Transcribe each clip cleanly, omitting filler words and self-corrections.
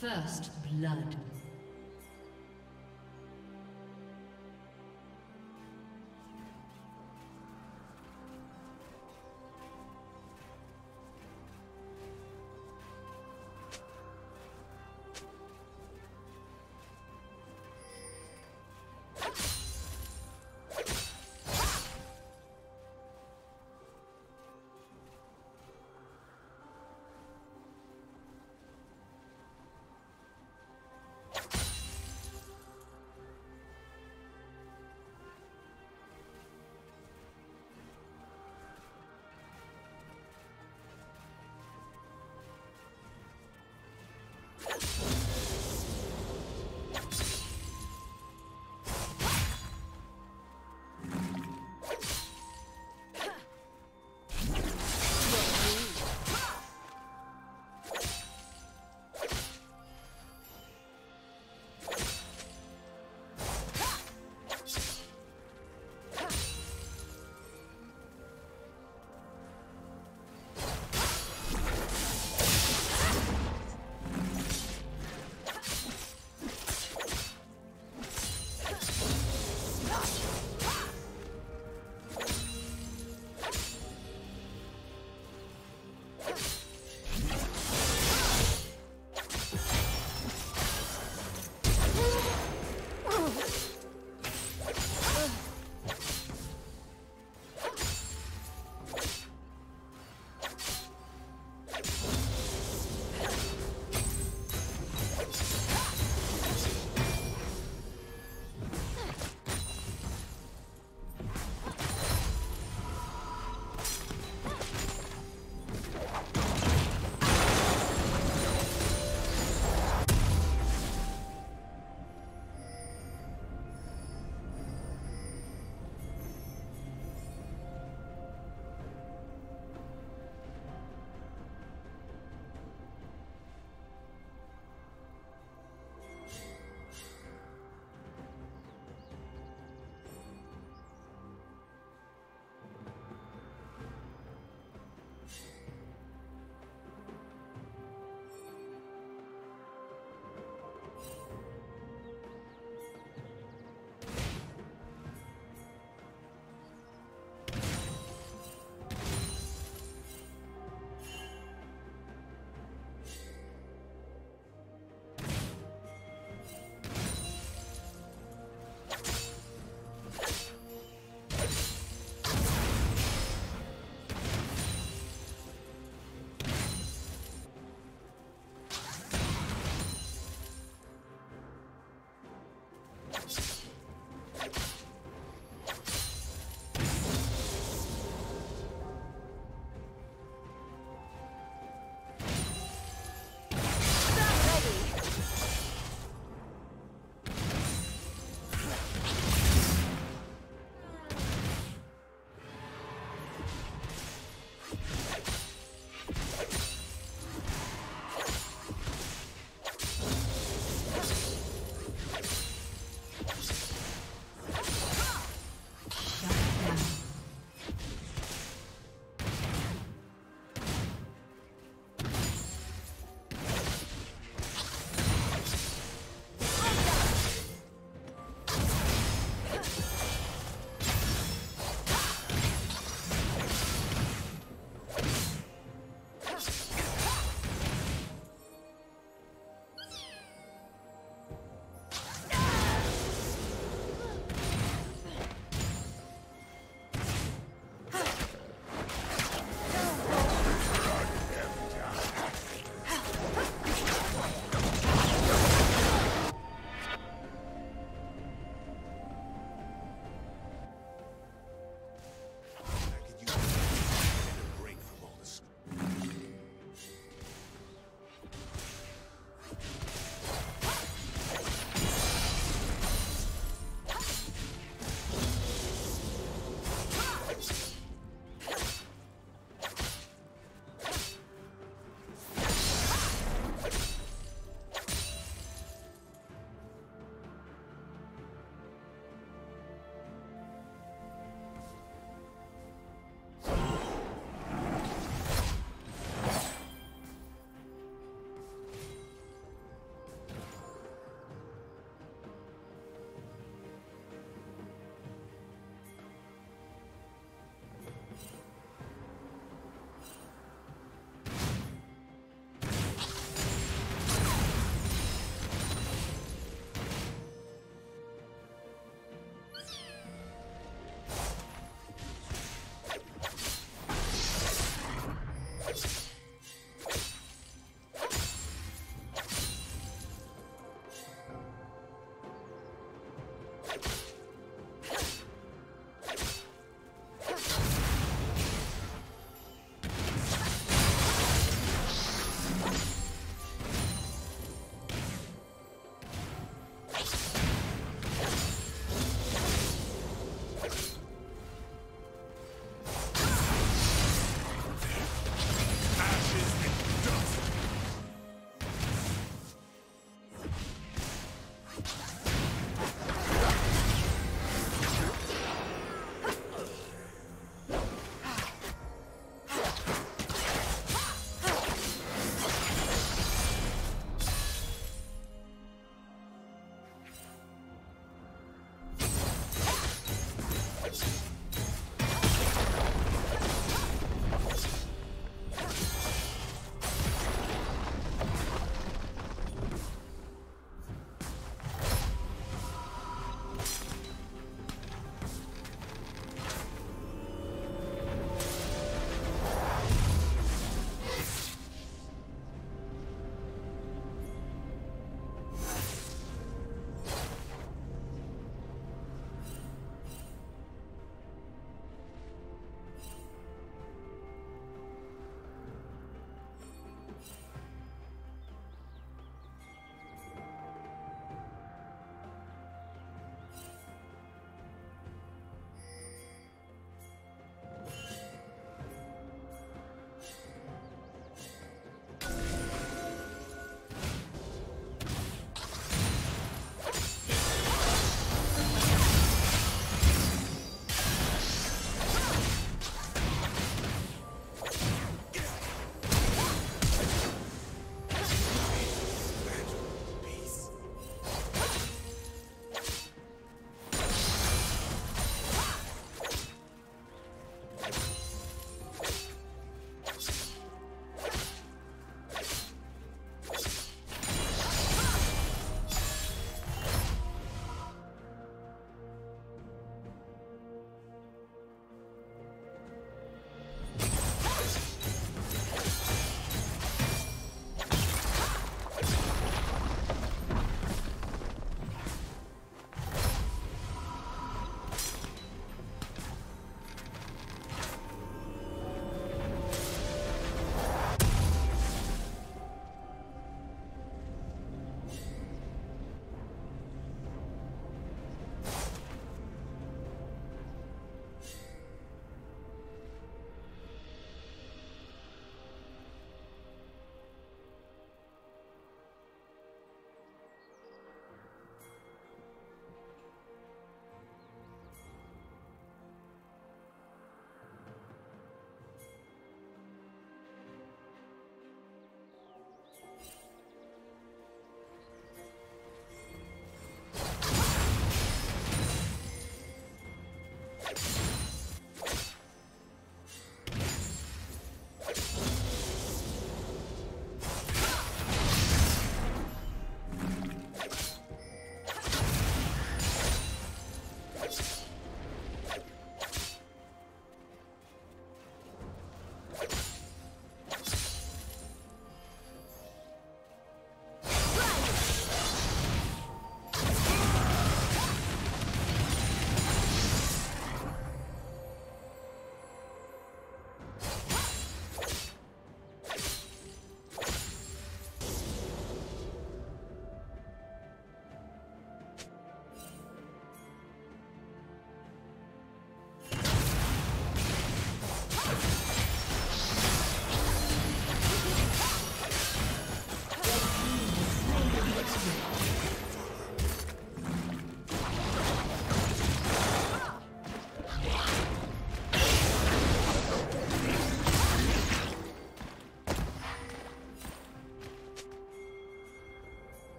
First blood.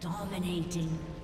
Dominating.